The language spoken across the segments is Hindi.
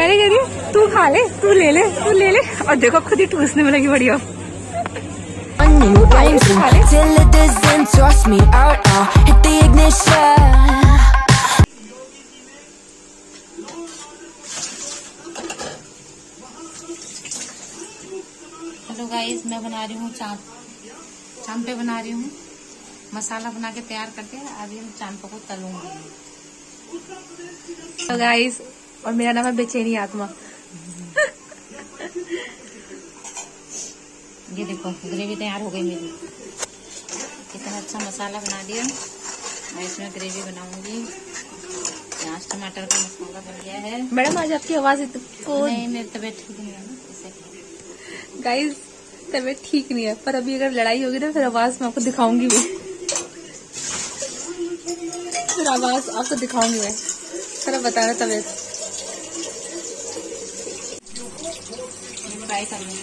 अरे कह रही तू खा ले, तू ले ले, तू ले ले। और देखो खुद ही ठूसने में लगी बड़ी हो। हेलो गाइस, मैं बना रही हूँ चांपे बना रही हूँ। मसाला बना के तैयार करके अभी हम चांपे को तलूंगी। हेलो गाइस, और मेरा नाम है बेचैनी आत्मा। ये देखो ग्रेवी तैयार हो गई मेरी। कितना अच्छा मसाला बना दिया। मैं इसमें ग्रेवी बनाऊंगी। प्याज टमाटर का मसाला बन गया है। मैडम आज आपकी आवाज नहीं, मेरी तबीयत ठीक नहीं है ना। गाइस तबीयत ठीक नहीं है, पर अभी अगर लड़ाई होगी ना फिर आवाज मैं आपको दिखाऊंगी भी। फिर आवाज आपको दिखाऊंगी मैं। जरा बताना तबीयत फ्राई कर लूंगी।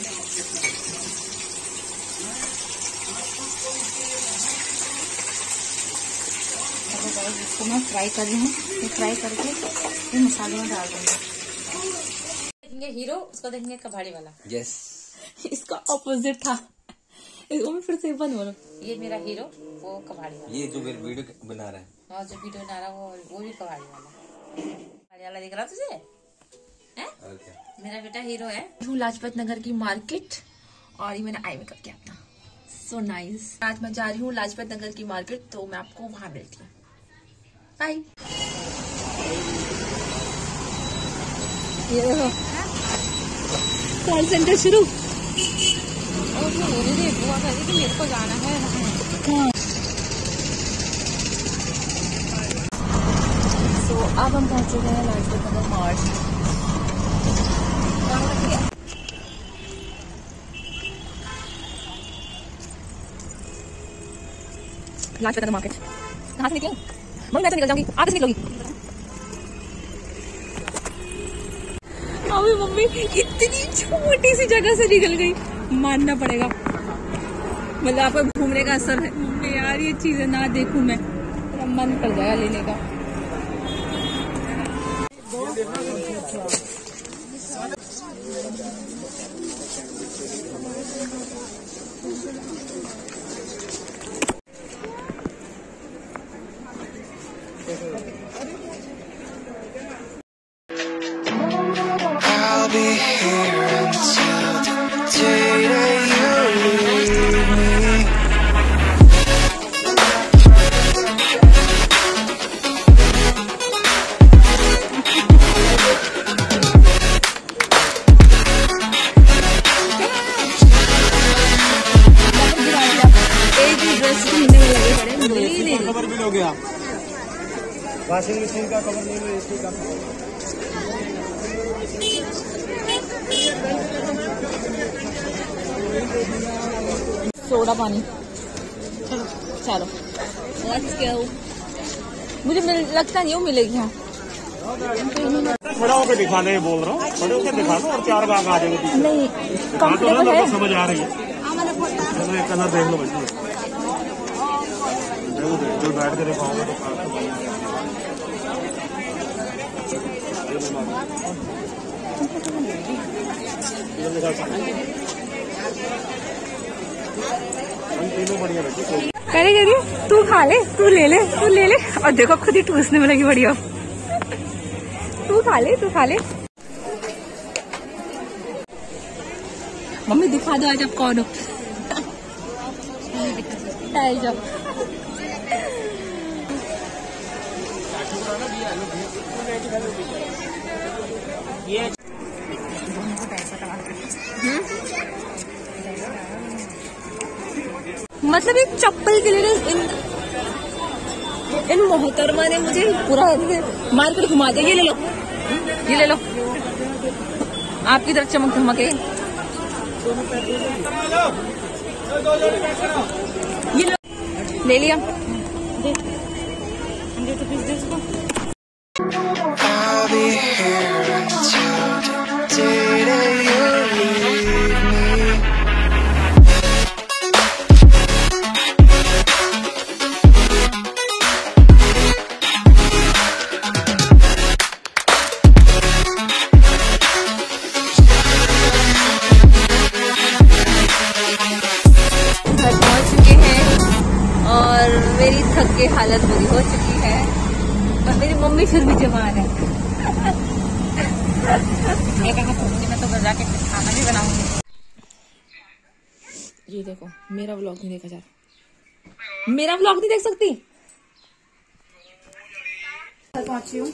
इसको मैं फ्राई कर रही हूँ। फ्राई करके फिर मसाले में डाल दूंगी। हीरो उसको देखेंगे कबाड़ी वाला। यस, इसका ऑपोजिट था। इसको फिर से बन बोलो। ये मेरा हीरो, वो कबाड़ी वाला। ये जो वीडियो बना रहा है, हाँ जो वीडियो बना रहा है वो भी कबाड़ी वाला। कबाड़ी वाला दिख रहा तुझे है? मेरा बेटा हीरो है। लाजपत नगर की मार्केट, और ये मैंने आई मेकअप किया था। So nice. आज मैं जा रही हूँ लाजपत नगर की मार्केट, तो मैं आपको वहाँ मिलती हूँ। बाय। ये कॉल सेंटर शुरू। मेरे को जाना है। सो अब हम पहुंच चुके हैं लाजपत नगर मार्केट। लाजपत नगर मार्केट कहाँ से निकले? मैं तो निकल जाऊंगी, आप निकलोगी। अभी मम्मी इतनी छोटी सी जगह से निकल गई। मानना पड़ेगा, मतलब आपको घूमने का असर है। मम्मी यार ये चीजें ना देखूं मैं, मेरा मन कर गया लेने का। I'll be here until the day that you leave me. Washing machine का कवर नहीं है, एसी का। सोडा पानी चलो चलो लेट्स गो। मुझे लगता नहीं वो मिलेगी। हाँ थोड़ा होकर दिखा दे, बोल रहा हूँ थोड़े होकर दिखा दो और चार बाग आ जाएंगे। नहीं कंफर्टेबल है, समझ आ रही है। कलर देख लो बच्चे, जो बैठ के दिखाओगे तो करे कह रही तू खा ले, तू ले ले, तू ले ले। और देखो खुद ही ठूसने में लगी बड़ी हो। तू खा ले, तू खा ले। मम्मी दिखा दो आज आप कौन हो। ये मतलब एक चप्पल के लिए इन मोहतरमा ने मुझे पूरा मार्केट घुमा दिया। ये ले लो, ये ले लो, आपकी तरफ चमक धमक है। ये लो, ले लिया। मैं तो घर जाके खाना भी बनाऊंगी। ये देखो मेरा व्लॉग नहीं देखा जा रहा, मेरा व्लॉग नहीं देख सकती। पहुंची हूँ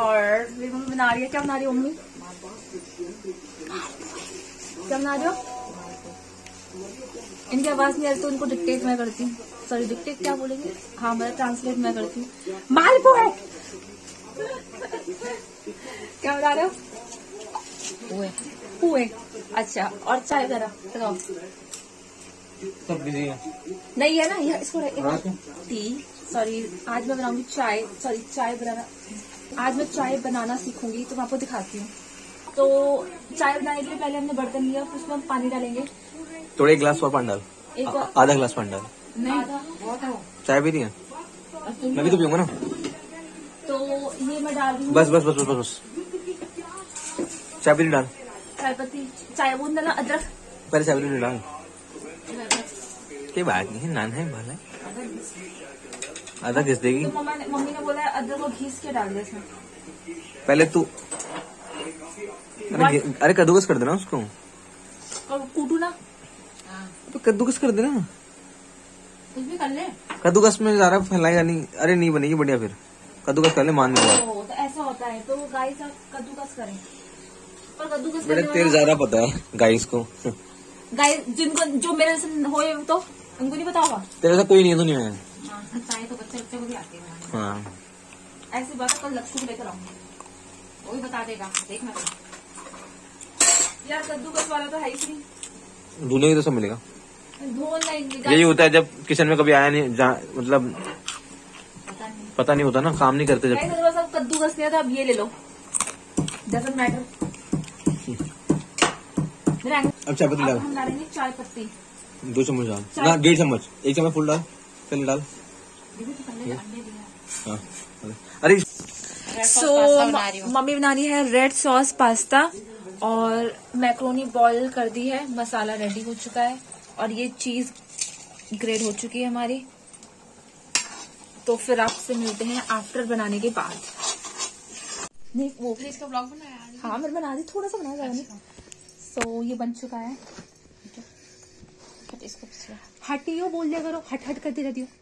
और मेरी मम्मी बना रही है। क्या बना रही हो मम्मी? क्या बना रही हो? इनकी आवाज नहीं आ रही तो उनको डिक्टेट मैं करती हूँ। सॉरी डिक्टेट क्या बोलेंगे, हाँ मैं ट्रांसलेट मैं करती हूँ। मालपुआ क्या बना रहे हो? पुए। पुए अच्छा, और चाय जरा लगाओ। सब बिजी है नहीं है ना, यह इसको टी। सॉरी आज मैं बनाऊंगी चाय। सॉरी चाय बनाना, आज मैं चाय बनाना सीखूंगी तो मैं आपको दिखाती हूँ। तो चाय बनाने के लिए पहले हमने बर्तन लिया, फिर उसमें हम पानी डालेंगे थोड़े, एक गिलास और पानी डाल, आधा गिलास पानी डाल। नहीं चाय भी नहीं है, मैं भी तो पीऊंगा ना। तो ये मैं डाल रही हूँ, बस बस बस बस बस चाय पत्ती डाल, चाय पत्ती, चाय बूंद डाला, अदरक, पहले चाय पत्ती डाल। कोई बात नहीं है, नान है भला, आधा घिस देगी। तो मम्मी ने बोला अदरक को घिस के डाल दे इसमें पहले तू। अरे कद्दूकस कर देना उसको, कूटू ना तो कद्दूकस कर देना, कुछ भी कर ले। कद्दूकस में ज़्यादा फैलाएगा नहीं, अरे नहीं बनेगी बढ़िया। फिर कद्दूकस कर ले, मान लो तो ऐसा होता है। तो गाइस आप कद्दूकस करें, पर कद्दूकस बड़े तेल ज्यादा पता है गाइस को। गाइस जिनको जो मेरे से हो तो उनको नहीं पता होगा, तेरे से कोई नहीं है दुनिया में। चाय तो बच्चे बच्चे को भी आते हैं। हाँ ऐसी बात कल लक्ष्य को लेकर आऊंगी, वो भी बता देगा, देखना यार। कद्दूकस वाला तो है ही नहीं, धुलेगी तो सब मिलेगा। यही होता है जब किचन में कभी आया नहीं, मतलब पता नहीं होता ना, काम नहीं करते। जब कद्दूकस नहीं था, अब ये ले लो, डजंट मैटर। अब चाय पत्ती डालेंगे, चाय पत्ती 2 चम्मच डाल ना, 1.5 चम्मच, 1 चम्मच फुल डाल, पहले डाल। अरे सो मम्मी बनानी है रेड सॉस पास्ता, और मैक्रोनी बॉईल कर दी है, मसाला रेडी हो चुका है, और ये चीज ग्रेट हो चुकी है हमारी। तो फिर आपसे मिलते हैं आफ्टर बनाने के बाद। नहीं वो प्लीज का ब्लॉग बनाया, हाँ मैंने बना दी, थोड़ा सा बनाया नहीं। सो ये बन चुका है, हटियो बोल दिया करो, हट हट करती रहती हूँ।